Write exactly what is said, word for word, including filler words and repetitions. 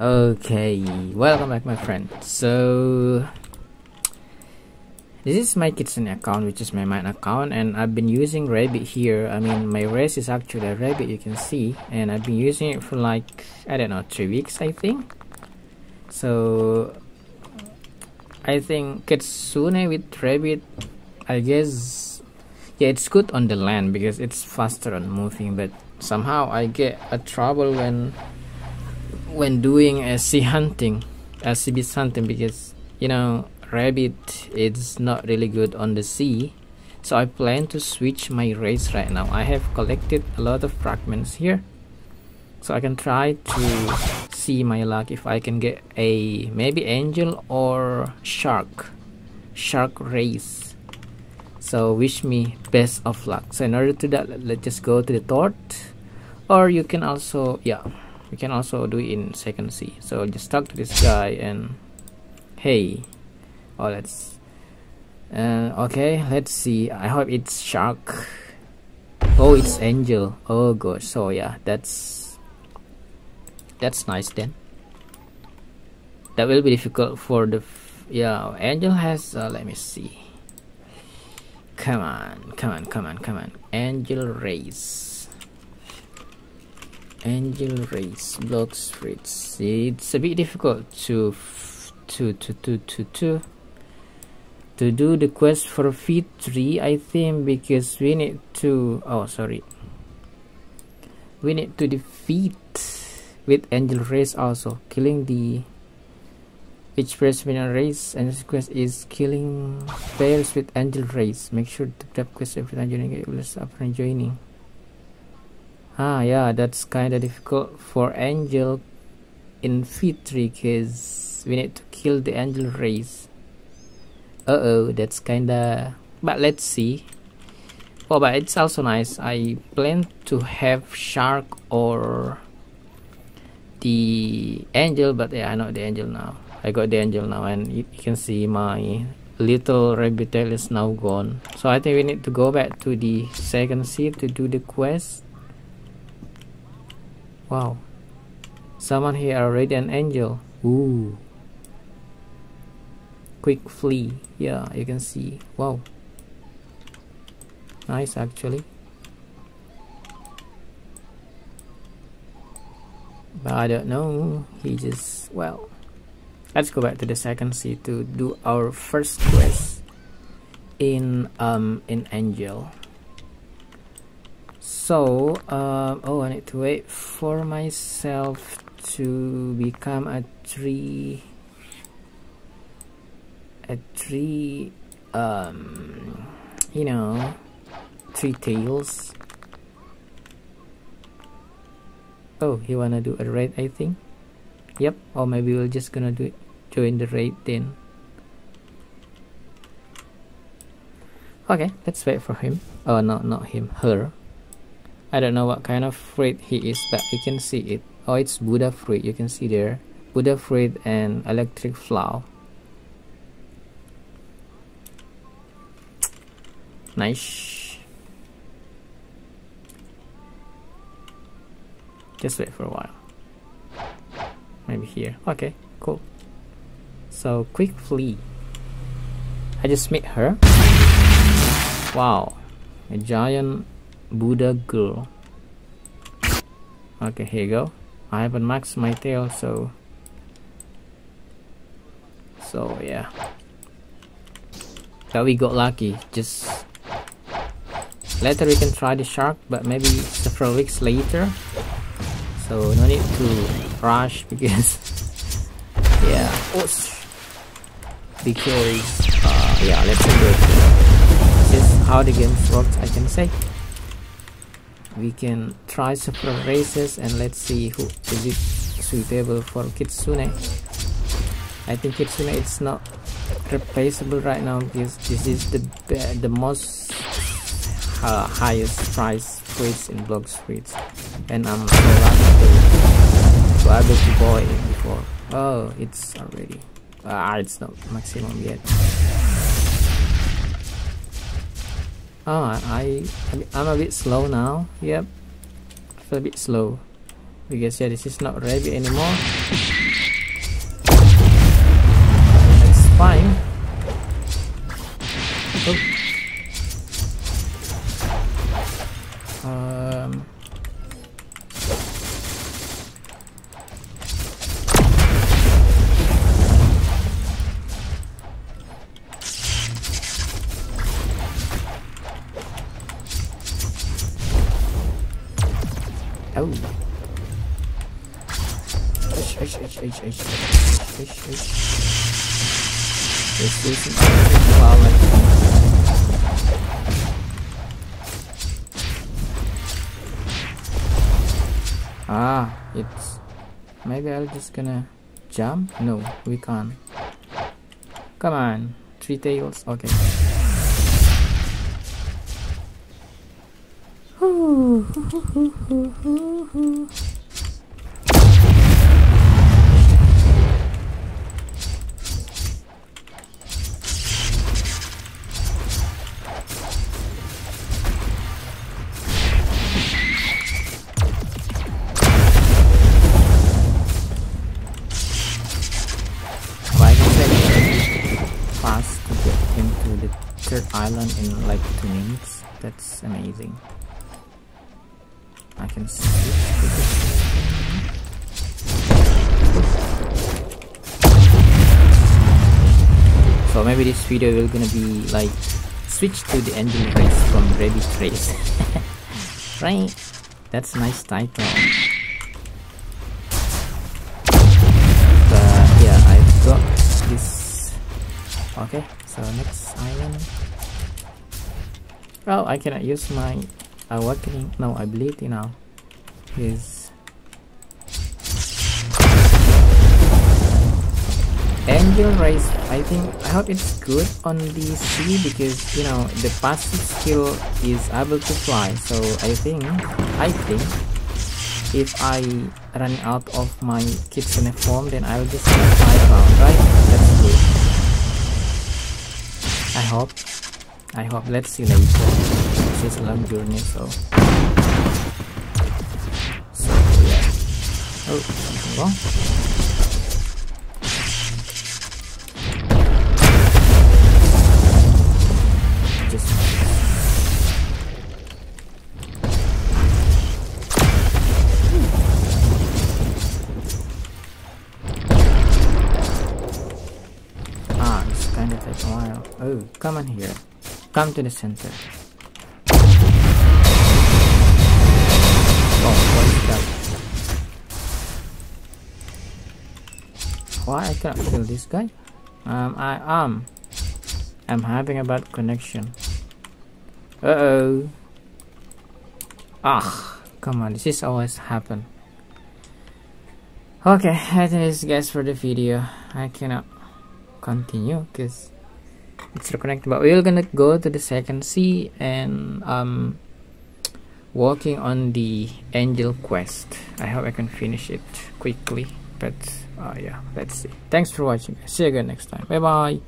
Okay, welcome back my friend. So this is my Kitsune account, which is my main account, and I've been using Rabbit here. I mean, my race is actually a rabbit, you can see, and I've been using it for like, I don't know, three weeks I think. So I think Kitsune with rabbit, I guess, yeah, it's good on the land because it's faster on moving, but somehow I get a trouble when when doing a sea hunting, a sea beast hunting, because you know rabbit is not really good on the sea. So I plan to switch my race right now. I have collected a lot of fragments here, so I can try to see my luck if I can get a maybe angel or shark shark race. So wish me best of luck. So in order to that, let's just go to the third, or you can also, yeah, we can also do it in second C. So just talk to this guy and hey, oh let's uh, okay, let's see. I hope it's shark. Oh, it's angel. Oh gosh. So yeah, that's that's nice then. That will be difficult for the f yeah. Angel has uh, let me see. Come on, come on, come on, come on. Angel race. Angel race, Blox Fruits. It's a bit difficult to f to to to to to to do the quest for V three, I think, because we need to oh sorry we need to defeat with angel race also, killing the each personal race, and this quest is killing players with angel race. Make sure to grab quest every time joining it was after joining. Ah yeah, that's kinda difficult for angel in V three because we need to kill the angel race. Uh oh, that's kinda, but let's see. Oh, but it's also nice. I plan to have shark or the angel, but yeah, I know the angel now. I got the angel now, and you can see my little rabbit tail is now gone. So I think we need to go back to the second sea to do the quest. Wow, someone here already an angel. Ooh, quick flee. Yeah, you can see. Wow, nice actually. But I don't know. He just well. Let's go back to the second sea to do our first quest in um in angel. So, um, oh, I need to wait for myself to become a tree, a tree, um, you know, three tails. Oh, you wanna do a raid, I think? Yep, or maybe we're just gonna do it, join the raid then. Okay, let's wait for him. Oh, no, not him, her. I don't know what kind of fruit he is, but you can see it. Oh, it's Buddha fruit. You can see there, Buddha fruit and electric flower. Nice. Just wait for a while. Maybe here. Okay, cool. So quick flee. I just met her. Wow, a giant Buddha girl. Okay, here you go. I haven't maxed my tail, so so yeah, but we got lucky. Just later we can try the shark, but maybe several weeks later, so no need to rush because yeah, oops. because uh, yeah, let's do it. This is how the game works, I can say. We can try several races and let's see who is it suitable for Kitsune. I think Kitsune it's not replaceable right now because this is the the most uh, highest price fruits in Blox Fruits, and I'm so lucky to able to buy it before. Oh, it's already ah, uh, it's not maximum yet. Oh, I, I'm a bit slow now. Yep, I feel a bit slow because yeah, this is not rabbit anymore. flying. Oops. Um. Oh. Ish, ish, ish, ish, ish, ish, ish, ish. This isn't violent. Ah, it's... Maybe I'll just gonna jump? No, we can't. Come on. Three tails. Okay. Why did I fast to get into the third island in like two minutes? That's amazing. I can switch to this. So maybe this video will gonna be like switch to the ending race from Ready Trace. Right? That's a nice title. But yeah, I've got this. Okay, so next island. Oh, I cannot use my awakening. No, I believe you know is Angel Race. I think I hope it's good on the sea because you know the passive skill is able to fly. So I think I think if I run out of my Kitsune form, then I'll just fly around. Right? That's good. I hope. I hope. Let's see later. It's a long journey, so so yeah. Oh, something wrong. Just ah, it's kind of takes a while. Oh, come on here. Come to the center. Why I cannot kill this guy? Um, I am. Um, I'm having a bad connection. Uh oh. Ah, come on. This is always happen. Okay, I think this guys for the video. I cannot continue because it's reconnected. But we're gonna go to the second sea and um, working on the Angel Quest. I hope I can finish it quickly. But. Uh, yeah, let's see. Thanks for watching. See you again next time. Bye bye.